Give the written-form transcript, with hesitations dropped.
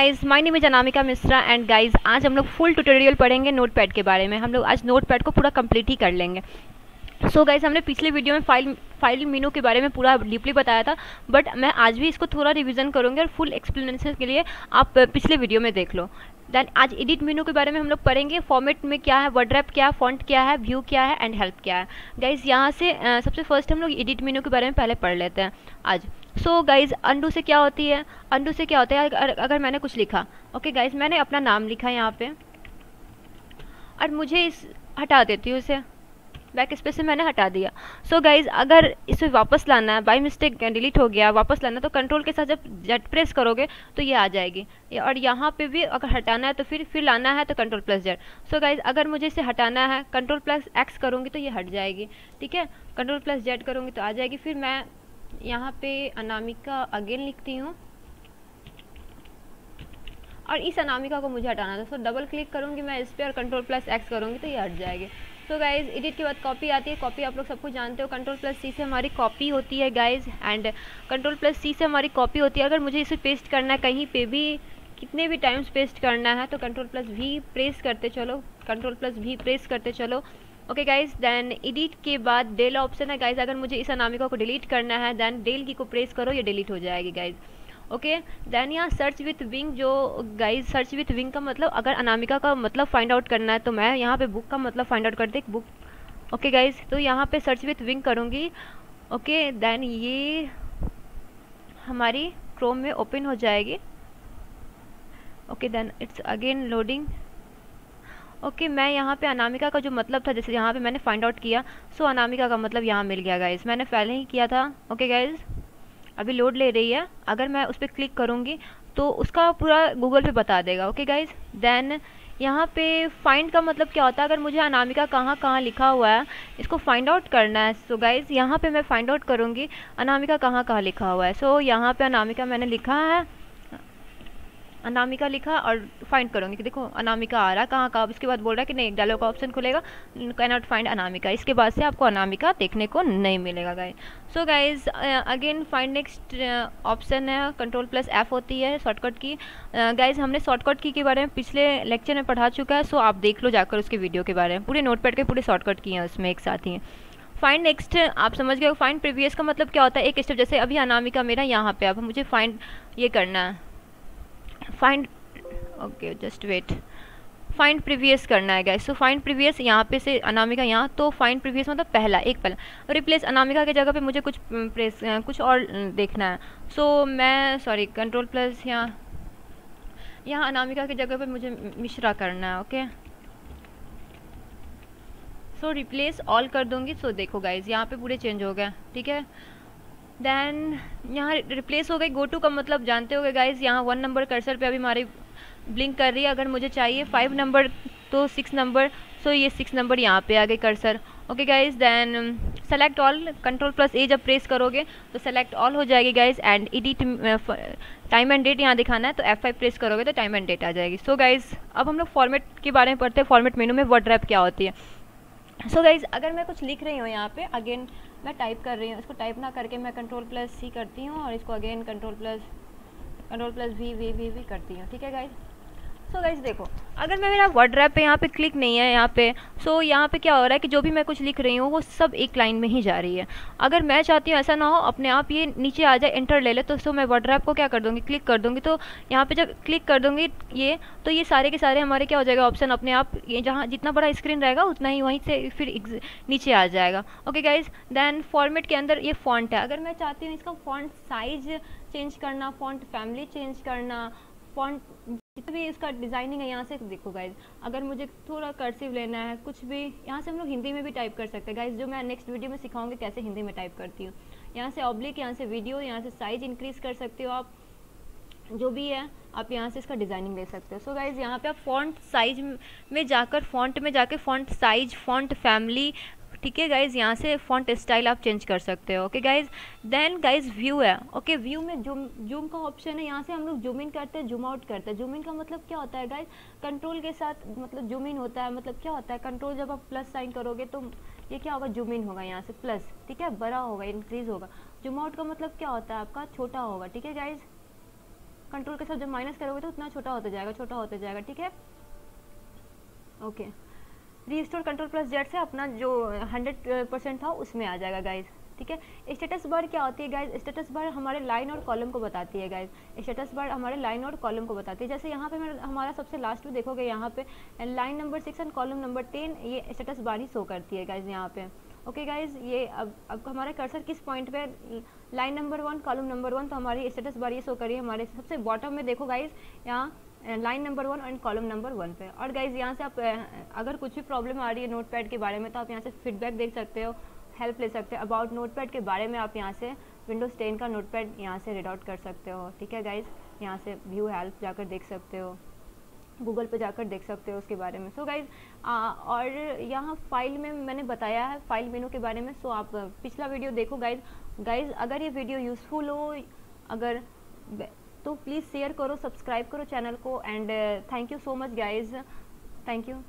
Guys my name is Anamika Mishra and guys आज हम लोग फुल ट्यूटोरियल पढ़ेंगे नोटपैड के बारे में। हम लोग आज नोटपैड को पूरा कंप्लीट ही कर लेंगे। सो गाइज हमने पिछले वीडियो में फाइल मेनू के बारे में पूरा डीपली बताया था, बट मैं आज भी इसको थोड़ा रिवीजन करूँगी और फुल एक्सप्लेनेशन के लिए आप पिछले वीडियो में देख लो। दैन आज एडिट मेनू के बारे में हम लोग पढ़ेंगे, फॉर्मेट में क्या है, वर्ड रैप क्या है, फॉन्ट क्या है, व्यू क्या है एंड हेल्प क्या है। गाइज यहाँ से सबसे फर्स्ट हम लोग एडिट मेनू के बारे में पहले पढ़ लेते हैं आज। सो गाइज़ अंडू से क्या होती है, अंडू से क्या होता है अगर मैंने कुछ लिखा। ओके गाइज मैंने अपना नाम लिखा यहाँ पे और मुझे इस हटा देती हूँ, इसे बैक स्पेस से मैंने हटा दिया। सो गाइज अगर इसे वापस लाना है, बाई मिस्टेक डिलीट हो गया, वापस लाना तो कंट्रोल के साथ जब जेड प्रेस करोगे तो ये आ जाएगी। और यहाँ पे भी अगर हटाना है तो फिर लाना है तो control plus Z. So guys अगर मुझे इसे हटाना है, कंट्रोल प्लस एक्स करूँगी तो ये हट जाएगी, ठीक है, कंट्रोल प्लस जेड करूँगी तो आ जाएगी। फिर मैं यहाँ पे अनामिका अगेन लिखती हूँ और इस अनामिका को मुझे हटाना था। सो डबल क्लिक करूँगी मैं इस पर और कंट्रोल प्लस एक्स करूँगी तो ये हट जाएगी। सो गाइज़ एडिट के बाद कॉपी आती है, कॉपी आप लोग सबको जानते हो, कंट्रोल प्लस सी से हमारी कॉपी होती है guys, and control plus C से हमारी कॉपी होती है। अगर मुझे इसे पेस्ट करना है कहीं पे भी, कितने भी टाइम्स पेस्ट करना है तो कंट्रोल प्लस वी प्रेस करते चलो, कंट्रोल प्लस वी प्रेस करते चलो। ओके गाइज दैन एडिट के बाद डेल ऑप्शन है गाइज, अगर मुझे इस अनामिका को डिलीट करना है दैन डेल की को प्रेस करो, ये डिलीट हो जाएगी गाइज। ओके दैन यहाँ सर्च विथ विंग, जो गाइज सर्च विथ विंग का मतलब अगर अनामिका का मतलब फाइंड आउट करना है तो मैं यहाँ पे बुक का मतलब फाइंड आउट करती बुक। ओके गाइज तो यहाँ पे सर्च विथ विंग करूँगी। ओके दैन ये हमारी क्रोम में ओपन हो जाएगी। Okay then it's again loading. Okay मैं यहाँ पे अनामिका का जो मतलब था, जैसे यहाँ पे मैंने फाइंड आउट किया, सो अनामिका का मतलब यहाँ मिल गया गाइज, मैंने पहले ही किया था। ओके गाइज अभी लोड ले रही है, अगर मैं उस पर क्लिक करूँगी तो उसका पूरा गूगल पे बता देगा। ओके गाइज देन यहाँ पे फाइंड का मतलब क्या होता है, अगर मुझे अनामिका कहाँ कहाँ लिखा हुआ है इसको फाइंड आउट करना है। सो गाइज़ यहाँ पर मैं फाइंड आउट करूँगी अनामिका कहाँ कहाँ लिखा हुआ है। सो यहाँ पर अनामिका मैंने लिखा है, अनामिका लिखा और फाइंड करूँगी कि देखो अनामिका आ रहा है कहाँ कहाँ। इसके बाद बोल रहा है कि नहीं, डायलॉग का ऑप्शन खुलेगा कैन नॉट फाइंड अनामिका, इसके बाद से आपको अनामिका देखने को नहीं मिलेगा guys. So guys again find next option है, कंट्रोल प्लस एफ होती है शॉर्टकट की। गाइज हमने शॉर्टकट की के बारे में पिछले लेक्चर में पढ़ा चुका है, सो आप देख लो जाकर उसके वीडियो के बारे में, पूरे नोटपैड के पूरे शॉर्टकट की हैं उसमें एक साथ ही। फाइंड नेक्स्ट आप समझ गए, फाइंड प्रीवियस का मतलब क्या होता है, एक स्टेप जैसे अभी अनामिका मेरा यहाँ पर, अब मुझे फाइंड ये करना है, find okay just wait, find previous करना है गाइस। सो फाइंड प्रीवियस यहाँ पे से अनामिका यहाँ, तो फाइंड प्रीवियस मतलब पहला एक पहला, रिप्लेस अनामिका की जगह पे मुझे कुछ प्रेस कुछ और देखना है। सो मैं सॉरी कंट्रोल प्लस यहाँ अनामिका की जगह पे मुझे मिश्रा करना है। ओके सो रिप्लेस ऑल कर दूँगी। सो देखो गाइज यहाँ पे पूरे चेंज हो गए, ठीक है। दैन यहाँ रिप्लेस हो गई। गो टू का मतलब जानते होंगे गाइज, यहाँ 1 नंबर कर्सर पे अभी हमारी ब्लिंक कर रही है, अगर मुझे चाहिए 5 नंबर तो 6 नंबर, सो ये 6 नंबर यहाँ पे आ गई cursor. Okay guys then select all, control plus A जब प्रेस करोगे तो सेलेक्ट ऑल हो जाएगी guys. And edit time and date यहाँ दिखाना है तो F5 प्रेस करोगे तो टाइम एंड डेट आ जाएगी। सो गाइज अब हम लोग फॉर्मेट के बारे में पढ़ते हैं, फॉर्मेट मेनू में वर्ड रैप क्या होती है। सो गाइज अगर मैं कुछ लिख रही हूँ यहाँ पे, अगेन मैं टाइप कर रही हूँ, इसको टाइप ना करके मैं कंट्रोल प्लस सी करती हूँ और इसको अगेन कंट्रोल प्लस वी करती हूँ, ठीक है गाइज। सो गाइज देखो अगर मैं मेरा वर्ड रैप पे यहाँ पे क्लिक नहीं है यहाँ पे, सो यहाँ पे क्या हो रहा है कि जो भी मैं कुछ लिख रही हूँ वो सब एक लाइन में ही जा रही है। अगर मैं चाहती हूँ ऐसा ना हो अपने आप ये नीचे आ जाए, एंटर ले ले, तो सो मैं वर्ड रैप को क्या कर दूँगी, क्लिक कर दूँगी। तो यहाँ पे जब क्लिक कर दूँगी ये, तो ये सारे के सारे हमारे क्या हो जाएगा ऑप्शन अपने आप, ये जहाँ जितना बड़ा स्क्रीन रहेगा उतना ही वहीं से फिर नीचे आ जाएगा। ओके गाइज दैन फॉर्मेट के अंदर ये फॉन्ट है, अगर मैं चाहती हूँ इसका फॉन्ट साइज चेंज करना, फॉन्ट फैमिली चेंज करना, फॉन्ट जितना भी इसका डिज़ाइनिंग है यहाँ से देखो गाइज। अगर मुझे थोड़ा कर्सिव लेना है कुछ भी, यहाँ से हम लोग हिंदी में भी टाइप कर सकते हैं गाइज, जो मैं नेक्स्ट वीडियो में सिखाऊंगी कैसे हिंदी में टाइप करती हूँ। यहाँ से ऑब्लिक, यहाँ से वीडियो, यहाँ से साइज इंक्रीज़ कर सकते हो आप, जो भी है आप यहाँ से इसका डिज़ाइनिंग ले सकते हो। सो गाइज यहाँ पर आप फॉन्ट साइज में जाकर, फॉन्ट में जाके फॉन्ट साइज, फॉन्ट फैमिली, ठीक है गाइज़, यहाँ से फॉन्ट स्टाइल आप चेंज कर सकते हो। Okay guys then guys view है। ओके व्यू में जूम का ऑप्शन है, यहाँ से हम लोग जूम इन करते हैं, जूम आउट करते हैं। जूम इन का मतलब क्या होता है गाइज, कंट्रोल के साथ मतलब जूम इन होता है, मतलब क्या होता है कंट्रोल जब आप प्लस साइन करोगे तो ये क्या होगा जूम इन होगा, यहाँ से प्लस, ठीक है, बड़ा होगा, इंक्रीज होगा। जूम आउट का मतलब क्या होता है आपका छोटा होगा, ठीक है गाइज। कंट्रोल के साथ जब माइनस करोगे तो उतना छोटा होता जाएगा, ठीक है। Okay, restore control plus Z से अपना जो 100% था उसमें आ जाएगा गाइज, ठीक है। स्टेटस बार क्या होती है गाइज? स्टेटस बार हमारे लाइन और कॉलम को बताती है गाइज, स्टेटस बार हमारे लाइन और कॉलम को बताती है। जैसे यहाँ पे हमारा सबसे लास्ट में देखोगे यहाँ पे line number 6 and column number 10 ये स्टेटस बार ही शो करती है गाइज यहाँ पे। ओके गाइज, ये अब हमारा कर्सर किस पॉइंट पे, लाइन नंबर 1 कॉलम नंबर 1, तो हमारी स्टेटस बार ये शो करी है हमारे सबसे बॉटम में। देखो गाइज यहाँ line number 1 and column number 1 पे। और गाइज यहाँ से आप अगर कुछ भी प्रॉब्लम आ रही है नोटपैड के बारे में तो आप यहाँ से फीडबैक देख सकते हो, हेल्प ले सकते हो। अबाउट नोटपैड के बारे में आप यहाँ से विंडोज़ 10 का नोटपैड यहाँ से रीड आउट कर सकते हो, ठीक है गाइज। यहाँ से व्यू हेल्प जाकर देख सकते हो, गूगल पे जाकर देख सकते हो उसके बारे में। सो गाइज, और यहाँ फाइल में मैंने बताया है फाइल मेनू के बारे में। सो आप पिछला वीडियो देखो गाइज। अगर ये वीडियो यूज़फुल हो अगर तो प्लीज़ शेयर करो, सब्सक्राइब करो channel and thank you so much guys. Thank you.